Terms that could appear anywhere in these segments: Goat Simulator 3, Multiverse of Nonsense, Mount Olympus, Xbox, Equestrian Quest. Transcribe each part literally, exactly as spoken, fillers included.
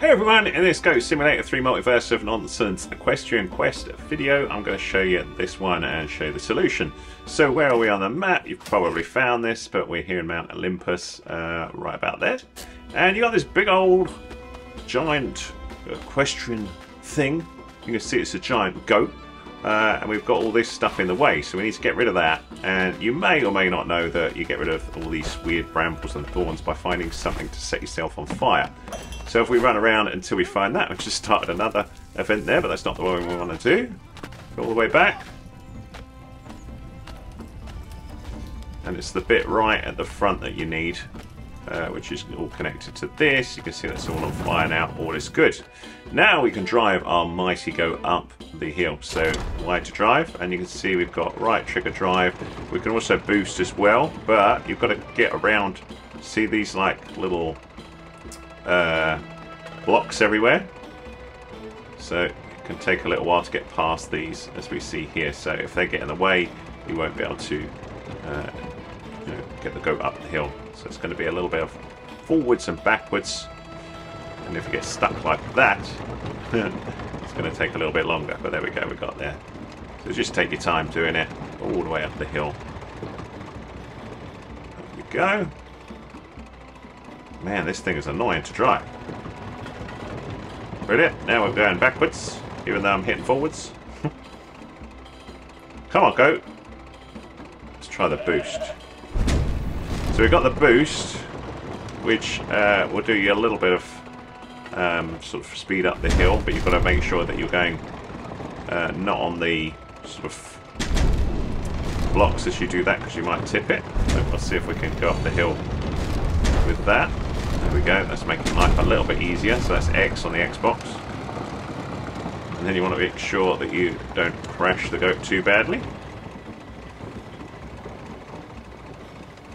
Hey everyone, in this Goat Simulator three Multiverse of Nonsense Equestrian Quest video, I'm going to show you this one and show you the solution. So where are we on the map? You've probably found this, but we're here in Mount Olympus, uh, right about there. And you got this big old giant equestrian thing. You can see it's a giant goat. Uh, and we've got all this stuff in the way, so we need to get rid of that. And you may or may not know that you get rid of all these weird brambles and thorns by finding something to set yourself on fire. So if we run around until we find that, we've just started another event there, but that's not the one we want to do. Go all the way back. And it's the bit right at the front that you need, uh, which is all connected to this. You can see that's all on fire now. All is good. Now we can drive our mighty goat up the hill. So Y to drive, and you can see we've got right trigger drive. We can also boost as well, but you've got to get around. See these like little uh, blocks everywhere. So it can take a little while to get past these, as we see here. So if they get in the way, you won't be able to uh, you know, get the goat up the hill. So it's going to be a little bit of forwards and backwards. And if you get stuck like that, it's going to take a little bit longer. But there we go, we got there. So just take your time doing it all the way up the hill. There we go. Man, this thing is annoying to drive. Brilliant. Now we're going backwards, even though I'm hitting forwards. Come on, goat. Let's try the boost. So we've got the boost, which uh, will do you a little bit of Um, sort of speed up the hill, but you've got to make sure that you're going uh, not on the sort of blocks as you do that, because you might tip it. So we'll see if we can go up the hill with that. There we go, that's making life a little bit easier. So that's X on the Xbox. And then you want to make sure that you don't crash the goat too badly.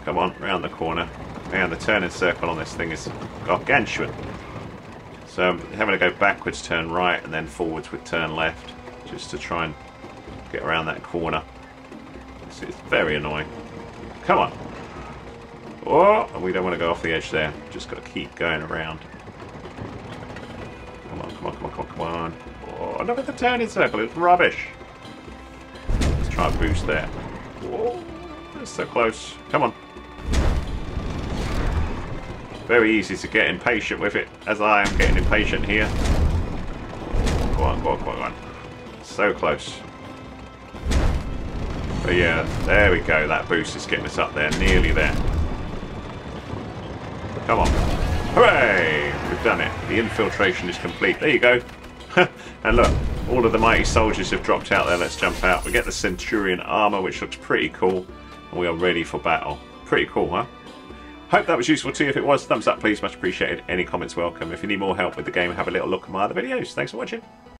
Come on, round the corner. Man, the turning circle on this thing is gargantuan. So I'm having to go backwards, turn right, and then forwards with turn left, just to try and get around that corner. It's, it's very annoying. Come on. Oh, and we don't want to go off the edge there. Just got to keep going around. Come on, come on, come on, come on, come on. Oh, look at the turning circle. It's rubbish. Let's try and boost there. Oh, that's so close. Come on. Very easy to get impatient with it, as I am getting impatient here. Go on, go on, go on. So close. But yeah, there we go. That boost is getting us up there, nearly there. Come on. Hooray! We've done it. The infiltration is complete. There you go. And look, all of the mighty soldiers have dropped out there. Let's jump out. We get the Centurion armor, which looks pretty cool. And we are ready for battle. Pretty cool, huh? Hope that was useful to you. If it was, thumbs up please, much appreciated. Any comments welcome. If you need more help with the game, have a little look at my other videos. Thanks for watching.